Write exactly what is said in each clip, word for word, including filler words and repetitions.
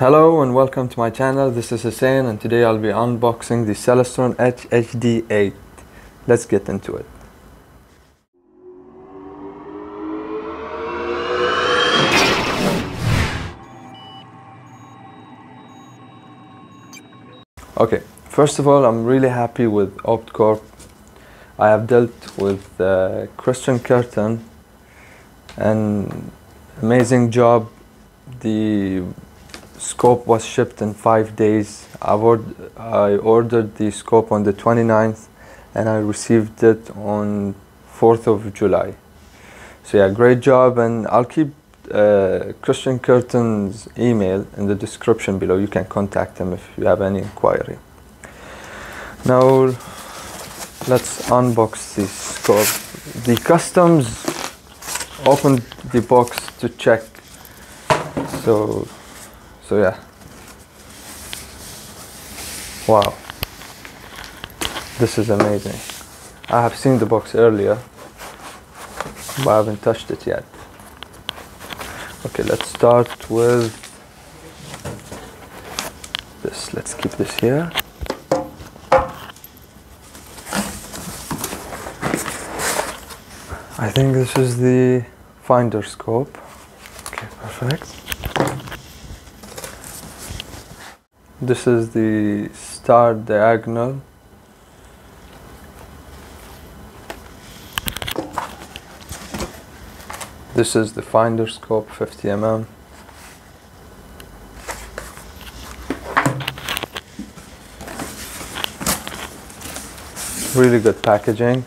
Hello and welcome to my channel. This is Hussein and today I'll be unboxing the Celestron EdgeHD eight. Let's get into it. Okay, first of all, I'm really happy with O P T Corp. I have dealt with uh, Christian Kerton, an amazing job. The scope was shipped in five days. I, or I ordered the scope on the twenty-ninth and I received it on fourth of July. So yeah, great job, and I'll keep uh, Christian Kerton's email in the description below. You can contact him if you have any inquiry. Now let's unbox the scope. The customs opened the box to check, so So yeah, wow, this is amazing. I have seen the box earlier, but I haven't touched it yet. Okay, let's start with this. Let's keep this here. I think this is the finder scope. Okay, perfect. This is the star diagonal. This is the finder scope, fifty millimeters. Really good packaging.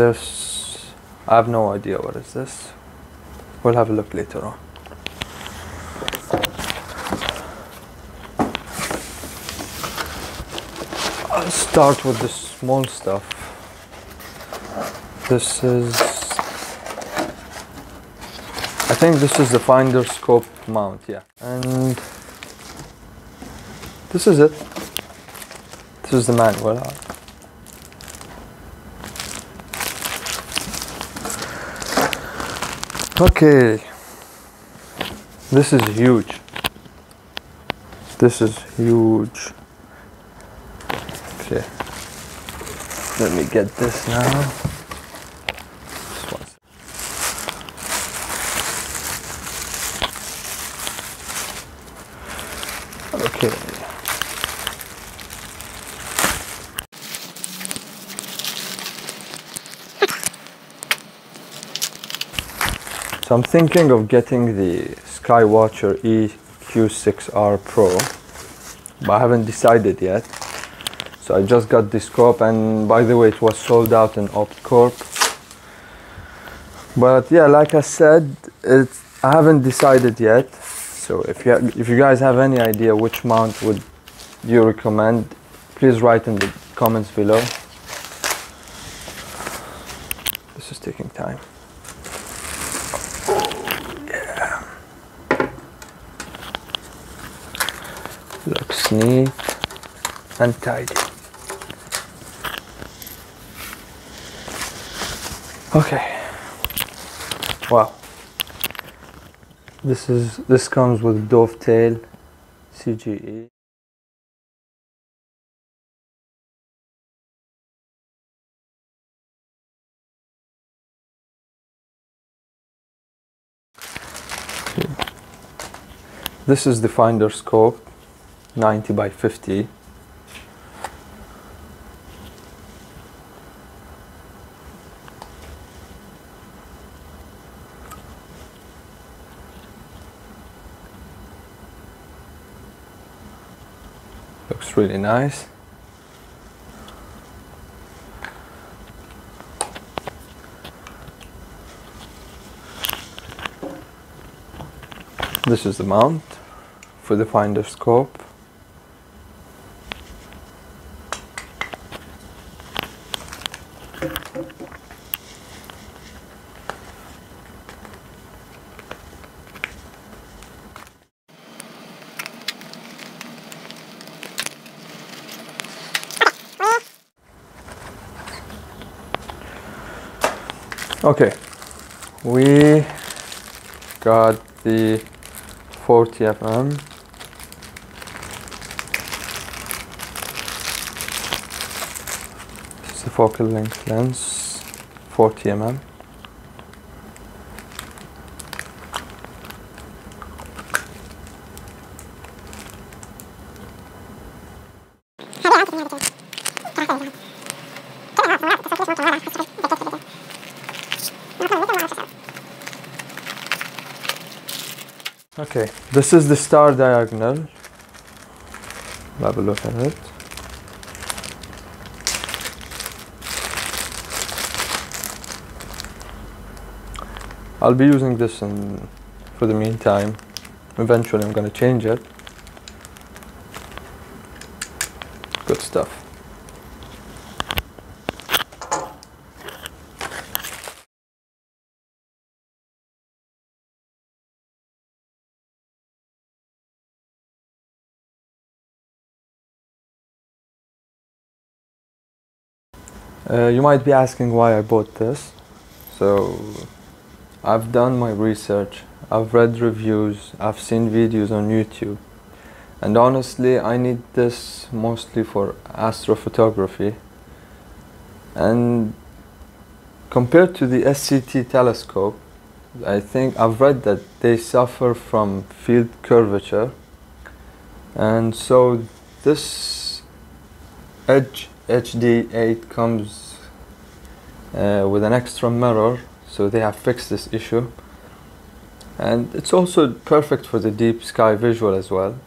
This, I have no idea what is this. We'll have a look later on. I'll start with the small stuff. This is... I think this is the finder scope mount, yeah. And this is it. This is the manual. Okay, this is huge. This is huge. Okay, let me get this now. Okay. So I'm thinking of getting the Skywatcher E Q six R Pro, but I haven't decided yet. So I just got the scope, and by the way, it was sold out in O P T Corp. But yeah, like I said, it's, I haven't decided yet. So if you, if you guys have any idea which mount would you recommend, please write in the comments below. This is taking time. Looks neat and tidy. Okay. Wow. This is this comes with dovetail, C G E. This is the finder scope. ninety by fifty. Looks really nice. This is the mount for the finder scope. Okay, we got the forty F M. It's the focal length lens, forty millimeters. Okay, this is the star diagonal. Have a look at it. I'll be using this in, for the meantime. Eventually I'm going to change it. Good stuff. Uh, you might be asking why I bought this. So I've done my research, I've read reviews, I've seen videos on YouTube, and honestly I need this mostly for astrophotography. And compared to the S C T telescope, I think I've read that they suffer from field curvature, and so this Edge H D eight comes uh, with an extra mirror, so they have fixed this issue. And it's also perfect for the deep sky visual as well.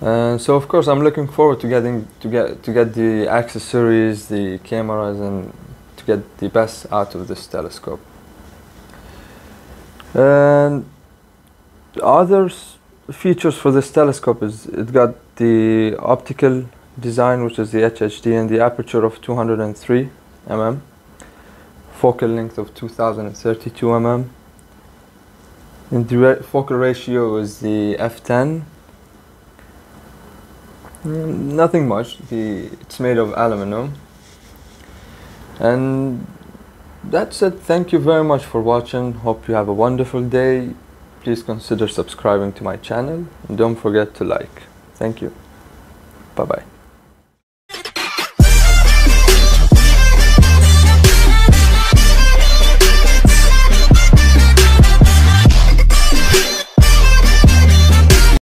Uh, so of course I'm looking forward to getting to get to get the accessories, the cameras, and to get the best out of this telescope. And the other features for this telescope is it got the optical design, which is the H H D, and the aperture of two hundred three millimeters, focal length of two thousand thirty-two millimeters, and the focal ratio is the F ten. Mm, nothing much. The it's made of aluminum, and that's it. Thank you very much for watching. Hope you have a wonderful day. Please consider subscribing to my channel, and don't forget to like. Thank you. Bye bye.